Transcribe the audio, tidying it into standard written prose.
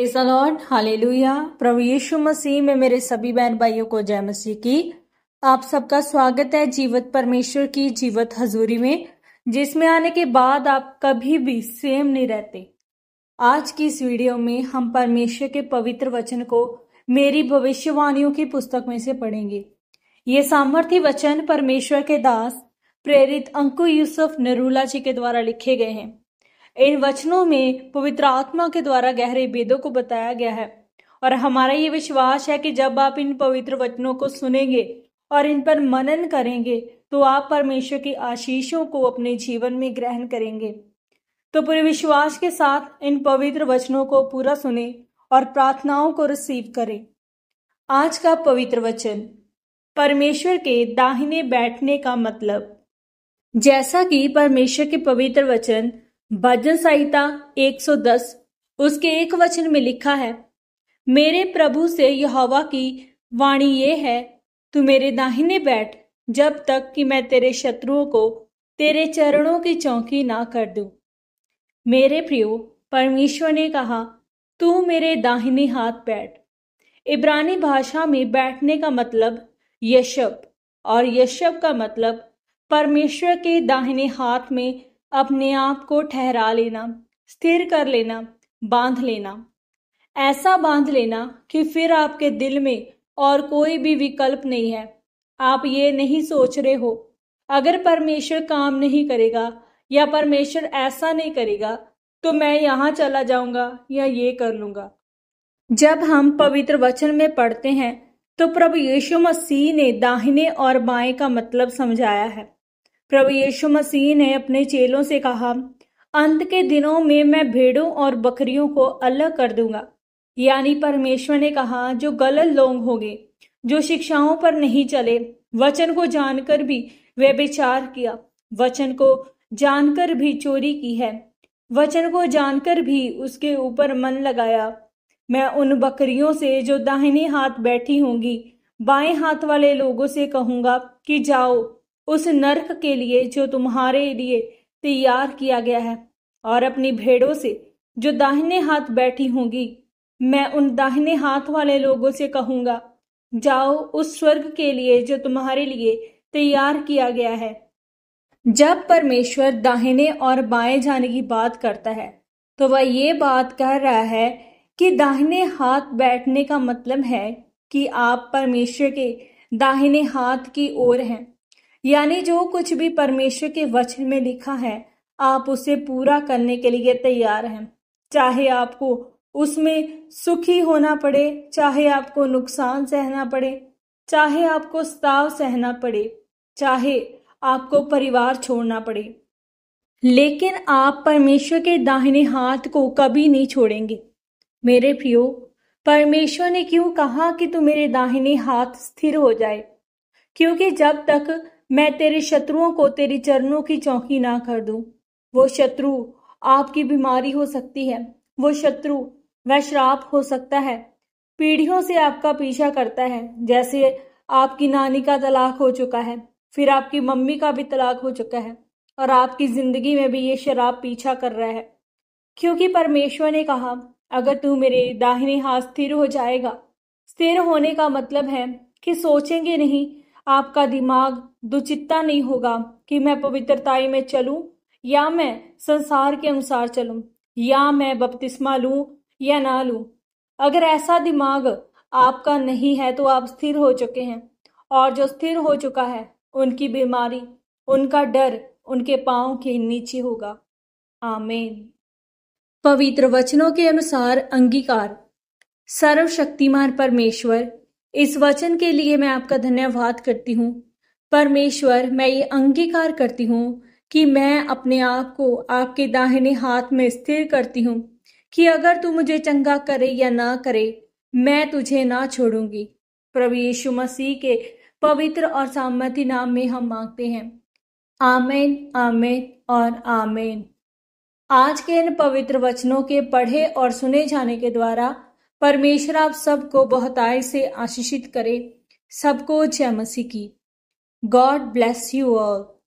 Praise the Lord, hallelujah. प्रभु यीशु मसीह में मेरे सभी बहन भाइयों को जय मसीह की। आप सबका स्वागत है जीवित परमेश्वर की जीवित हजूरी में, जिसमें आने के बाद आप कभी भी सेम नहीं रहते। आज की इस वीडियो में हम परमेश्वर के पवित्र वचन को मेरी भविष्यवाणियों की पुस्तक में से पढ़ेंगे। ये सामर्थ्य वचन परमेश्वर के दास प्रेरित अंकुर यूसुफ नरूला जी के द्वारा लिखे गए हैं। इन वचनों में पवित्र आत्मा के द्वारा गहरे भेदों को बताया गया है, और हमारा ये विश्वास है कि जब आप इन पवित्र वचनों को सुनेंगे और इन पर मनन करेंगे तो आप परमेश्वर की आशीषों को अपने जीवन में ग्रहण करेंगे। तो पूरे विश्वास के साथ इन पवित्र वचनों को पूरा सुने और प्रार्थनाओं को रिसीव करें। आज का पवित्र वचन, परमेश्वर के दाहिने बैठने का मतलब। जैसा कि परमेश्वर के पवित्र वचन भजन संहिता 110 उसके एक वचन में लिखा है, मेरे प्रभु से यहोवा की वाणी ये है, तू मेरे दाहिने बैठ जब तक कि मैं तेरे शत्रुओं को तेरे चरणों की चौकी ना कर दूं। मेरे प्रियो, परमेश्वर ने कहा, तू मेरे दाहिने हाथ बैठ। इब्रानी भाषा में बैठने का मतलब यशब, और यशब का मतलब परमेश्वर के दाहिने हाथ में अपने आप को ठहरा लेना, स्थिर कर लेना, बांध लेना। ऐसा बांध लेना कि फिर आपके दिल में और कोई भी विकल्प नहीं है। आप ये नहीं सोच रहे हो अगर परमेश्वर काम नहीं करेगा या परमेश्वर ऐसा नहीं करेगा तो मैं यहाँ चला जाऊंगा या ये कर लूंगा। जब हम पवित्र वचन में पढ़ते हैं तो प्रभु यीशु मसीह ने दाहिने और बाएं का मतलब समझाया है। प्रभु यीशु मसीह ने अपने चेलों से कहा, अंत के दिनों में मैं भेड़ों और बकरियों को अलग कर दूंगा। यानी परमेश्वर ने कहा, जो गलत लोग होंगे, जो शिक्षाओं पर नहीं चले, वचन को जानकर भी वे विचार किया, वचन को जानकर भी चोरी की है, वचन को जानकर भी उसके ऊपर मन लगाया, मैं उन बकरियों से जो दाहिने हाथ बैठी होंगी बाएं हाथ वाले लोगों से कहूंगा कि जाओ उस नरक के लिए जो तुम्हारे लिए तैयार किया गया है, और अपनी भेड़ों से जो दाहिने हाथ बैठी होंगी मैं उन दाहिने हाथ वाले लोगों से कहूंगा, जाओ उस स्वर्ग के लिए जो तुम्हारे लिए तैयार किया गया है। जब परमेश्वर दाहिने और बाएं जाने की बात करता है तो वह ये बात कह रहा है कि दाहिने हाथ बैठने का मतलब है कि आप परमेश्वर के दाहिने हाथ की ओर हैं। यानी जो कुछ भी परमेश्वर के वचन में लिखा है आप उसे पूरा करने के लिए तैयार हैं, चाहे आपको उसमें सुखी होना पड़े, चाहे आपको नुकसान सहना पड़े, चाहे आपको सताव सहना पड़े, चाहे आपको परिवार छोड़ना पड़े, लेकिन आप परमेश्वर के दाहिने हाथ को कभी नहीं छोड़ेंगे। मेरे प्रियो, परमेश्वर ने क्यों कहा कि तू मेरे दाहिने हाथ स्थिर हो जाए? क्योंकि जब तक मैं तेरे शत्रुओं को तेरे चरणों की चौकी ना कर दूं, वो शत्रु आपकी बीमारी हो सकती है, वो शत्रु वह श्राप हो सकता है, पीढ़ियों से आपका पीछा करता है। जैसे आपकी नानी का तलाक हो चुका है, फिर आपकी मम्मी का भी तलाक हो चुका है, और आपकी जिंदगी में भी ये शराब पीछा कर रहा है। क्योंकि परमेश्वर ने कहा, अगर तू मेरे दाहिने हाथ स्थिर हो जाएगा। स्थिर होने का मतलब है कि सोचेंगे नहीं, आपका दिमाग दुचित्ता नहीं होगा कि मैं पवित्रताई में चलूं या मैं संसार के अनुसार चलूं, या मैं बपतिस्मा लूं या ना लूं। अगर ऐसा दिमाग आपका नहीं है तो आप स्थिर हो चुके हैं, और जो स्थिर हो चुका है उनकी बीमारी, उनका डर उनके पांव के नीचे होगा। आमीन। पवित्र वचनों के अनुसार अंगीकार। सर्वशक्तिमान परमेश्वर, इस वचन के लिए मैं आपका धन्यवाद करती हूँ। परमेश्वर, मैं ये अंगीकार करती हूँ कि मैं अपने आप को आपके दाहिने हाथ में स्थिर करती हूँ कि अगर तू मुझे चंगा करे या ना करे, मैं तुझे ना छोड़ूंगी। प्रभु यीशु मसीह के पवित्र और सामर्थी नाम में हम मांगते हैं, आमीन, आमीन और आमीन। आज के इन पवित्र वचनों के पढ़े और सुने जाने के द्वारा परमेश्वर आप सबको बहुताई से आशीषित करे। सबको जय मसीह की। God bless you all.